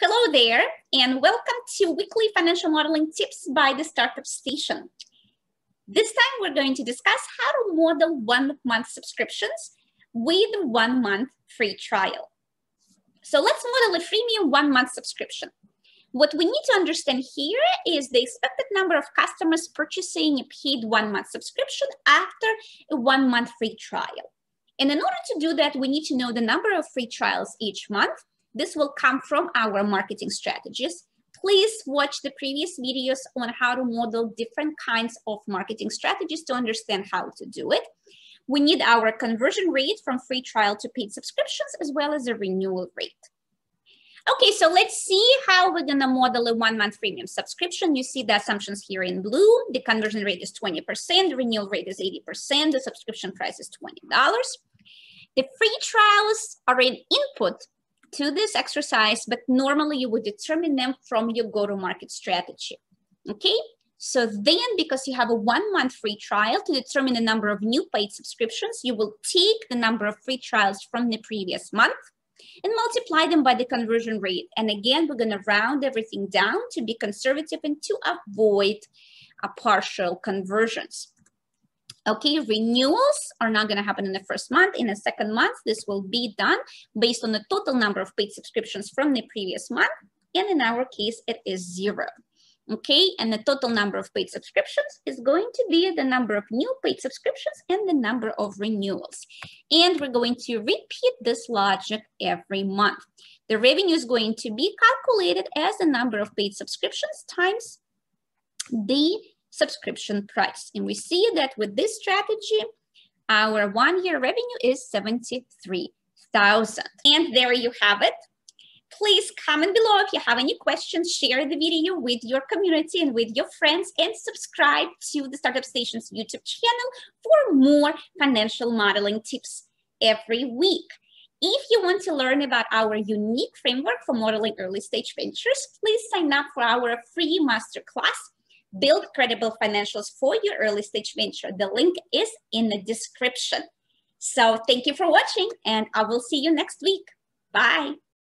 Hello there, and welcome to Weekly Financial Modeling Tips by The Startup Station. This time we're going to discuss how to model one-month subscriptions with one-month free trial. So let's model a freemium one-month subscription. What we need to understand here is the expected number of customers purchasing a paid one-month subscription after a one-month free trial. And in order to do that, we need to know the number of free trials each month. This will come from our marketing strategies. Please watch the previous videos on how to model different kinds of marketing strategies to understand how to do it. We need our conversion rate from free trial to paid subscriptions, as well as a renewal rate. Okay, so let's see how we're gonna model a one-month freemium subscription. You see the assumptions here in blue. The conversion rate is 20%, the renewal rate is 80%, the subscription price is $20. The free trials are an input to this exercise, but normally you would determine them from your go-to-market strategy, okay? So then, because you have a one-month free trial, to determine the number of new paid subscriptions, you will take the number of free trials from the previous month and multiply them by the conversion rate. And again, we're gonna round everything down to be conservative and to avoid partial conversions. Okay, renewals are not gonna happen in the first month. In the second month, this will be done based on the total number of paid subscriptions from the previous month. And in our case, it is 0. Okay, and the total number of paid subscriptions is going to be the number of new paid subscriptions and the number of renewals. And we're going to repeat this logic every month. The revenue is going to be calculated as the number of paid subscriptions times the subscription price. And we see that with this strategy, our one-year revenue is $73,000. And there you have it. Please comment below if you have any questions, share the video with your community and with your friends, and subscribe to the Startup Station's YouTube channel for more financial modeling tips every week. If you want to learn about our unique framework for modeling early-stage ventures, please sign up for our free masterclass, Build Credible Financials for Your Early Stage Venture. The link is in the description. So thank you for watching, and I will see you next week. Bye.